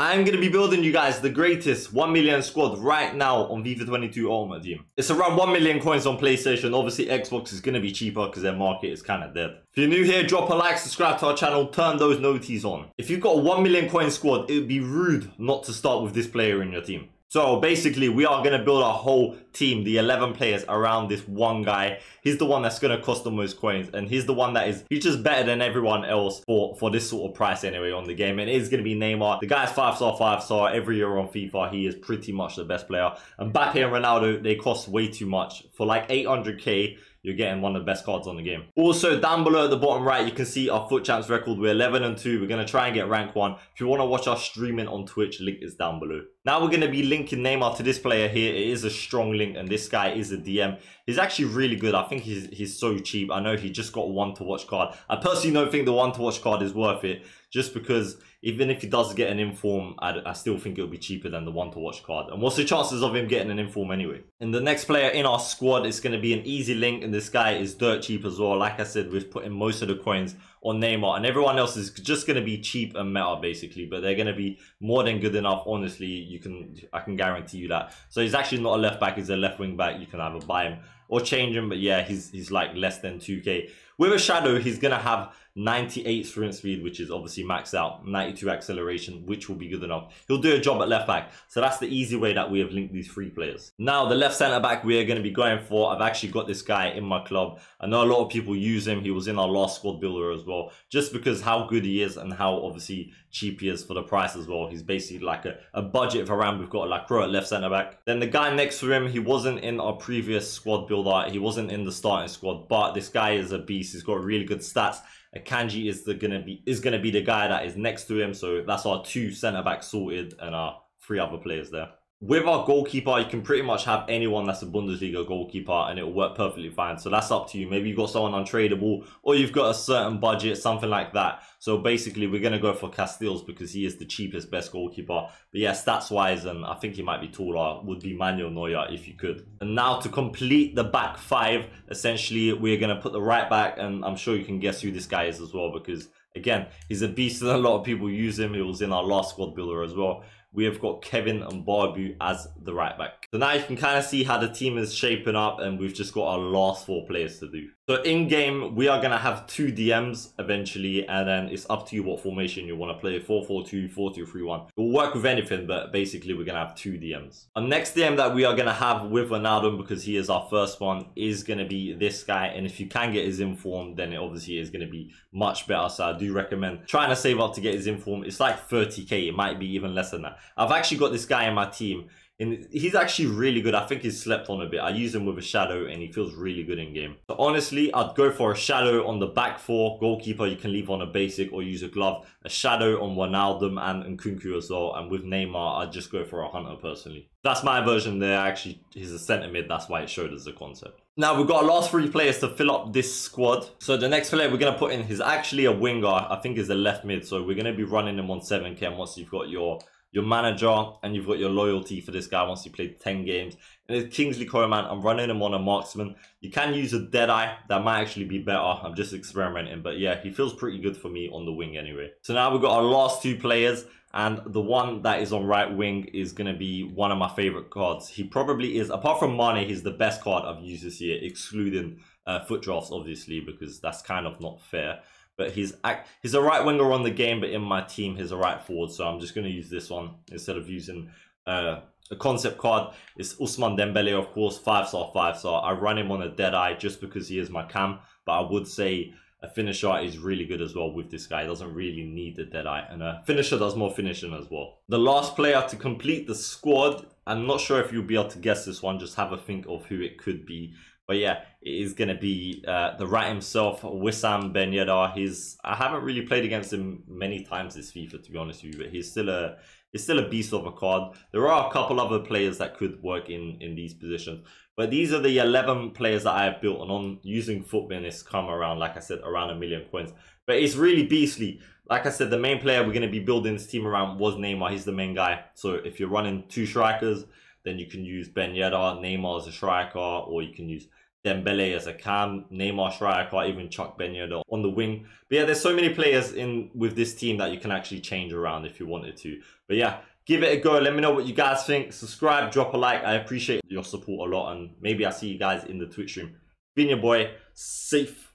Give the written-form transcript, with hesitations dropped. I'm going to be building you guys the greatest 1 million squad right now on FIFA 22 Ultimate Team. It's around 1 million coins on PlayStation. Obviously, Xbox is going to be cheaper because their market is kind of dead. If you're new here, drop a like, subscribe to our channel, turn those noties on. If you've got a 1 million coin squad, it would be rude not to start with this player in your team. So basically, we are going to build our whole team, the 11 players, around this one guy. He's the one that's going to cost the most coins, and he's the one that is, he's just better than everyone else for this sort of price anyway on the game. And it is going to be Neymar. The guy's 5-star, 5-star. Every year on FIFA, he is pretty much the best player. And Mbappe and Ronaldo, they cost way too much. For like 800k, you're getting one of the best cards on the game. Also, down below at the bottom right, you can see our foot champs record. We're 11-2. We're going to try and get rank 1. If you want to watch our streaming on Twitch, link is down below. Now we're going to be linking Neymar to this player here. It is a strong link, and this guy is a DM. He's actually really good. I think he's so cheap. I know he just got one to watch card. I personally don't think the one to watch card is worth it, just because even if he does get an inform, I still think it'll be cheaper than the one to watch card. And what's the chances of him getting an inform anyway? And the next player in our squad is going to be an easy link, and this guy is dirt cheap as well. Like I said, we've put in most of the coins on Neymar, and everyone else is just going to be cheap and meta basically, but they're going to be more than good enough. Honestly, I can guarantee you that. So he's actually not a left back, he's a left wing back. You can either buy him or change him, but yeah, he's like less than 2k. With a shadow, he's going to have 98 sprint speed, which is obviously maxed out, 92 acceleration, which will be good enough. He'll do a job at left back. So that's the easy way that we have linked these three players. Now, the left centre back we are going to be going for. I've actually got this guy in my club. I know a lot of people use him. He was in our last squad builder as well, just because how good he is and how obviously cheap he is for the price as well. He's basically like a budget for around. We've got Lacroix at left centre back. Then the guy next to him, he wasn't in our previous squad builder. He wasn't in the starting squad, but this guy is a beast. He's got really good stats. Akanji is gonna be the guy that is next to him, so that's our 2 centre backs sorted and our 3 other players there. With our goalkeeper, you can pretty much have anyone that's a Bundesliga goalkeeper and it'll work perfectly fine. So that's up to you. Maybe you've got someone untradeable, or you've got a certain budget, something like that. So basically, we're going to go for Castils because he is the cheapest, best goalkeeper. But yeah, stats-wise, and I think he might be taller, would be Manuel Neuer if you could. And now to complete the back 5, essentially, we're going to put the right back, and I'm sure you can guess who this guy is as well because, again, he's a beast and a lot of people use him. He was in our last squad builder as well. We have got Kevin Mbabu as the right back. So now you can kind of see how the team is shaping up, and we've just got our last 4 players to do. So in game, we are going to have 2 DMs eventually, and then it's up to you what formation you want to play. 4-4-2, 4-2-3-1. It'll work with anything, but basically we're going to have 2 DMs. Our next DM that we are going to have with Wijnaldum, because he is our first one, is going to be this guy. And if you can get his inform, then it obviously is going to be much better. So I do recommend trying to save up to get his inform. It's like 30k. It might be even less than that. I've actually got this guy in my team, and he's actually really good. I think he's slept on a bit. I use him with a shadow, and he feels really good in game. So honestly, I'd go for a shadow on the back 4. Goalkeeper, you can leave on a basic or use a glove. A shadow on Wijnaldum and Nkunku as well. And with Neymar, I'd just go for a hunter personally. That's my version there. Actually, he's a centre mid. That's why it showed as a concept. Now, we've got our last 3 players to fill up this squad. So the next player we're going to put in is actually a winger. I think he's a left mid. So we're going to be running him on 7k. And once you've got your manager and you've got your loyalty for this guy once you played 10 games. And it's Kingsley Coleman. I'm running him on a marksman. You can use a Deadeye. That might actually be better. I'm just experimenting. But yeah, he feels pretty good for me on the wing anyway. So now we've got our last 2 players. And the one that is on right wing is going to be one of my favorite cards. He probably is, apart from Mane, he's the best card I've used this year, excluding foot drafts, obviously, because that's kind of not fair. But he's a right winger on the game, but in my team, he's a right forward. So I'm just going to use this one instead of using a concept card. It's Ousmane Dembele, of course, 5-star, 5-star. I run him on a dead eye just because he is my cam. But I would say a finisher is really good as well with this guy. He doesn't really need the dead eye. And a finisher does more finishing as well. The last player to complete the squad, I'm not sure if you'll be able to guess this one. Just have a think of who it could be. But yeah, it is going to be the rat himself, Wissam Ben Yedder. I haven't really played against him many times this FIFA, to be honest with you, but he's still a beast of a card. There are a couple other players that could work in these positions. But these are the 11 players that I have built, and on using footman, it's come around, like I said, around 1 million coins. But it's really beastly. Like I said, the main player we're going to be building this team around was Neymar. He's the main guy. So if you're running 2 strikers, then you can use Ben Yedder. Neymar as a striker, or you can use Dembele as a cam, Neymar striker, can't even chuck Ben Yedder on the wing. But yeah, there's so many players in with this team that you can actually change around if you wanted to. But yeah, give it a go. Let me know what you guys think. Subscribe, drop a like. I appreciate your support a lot. And maybe I'll see you guys in the Twitch stream. Been your boy. Safe.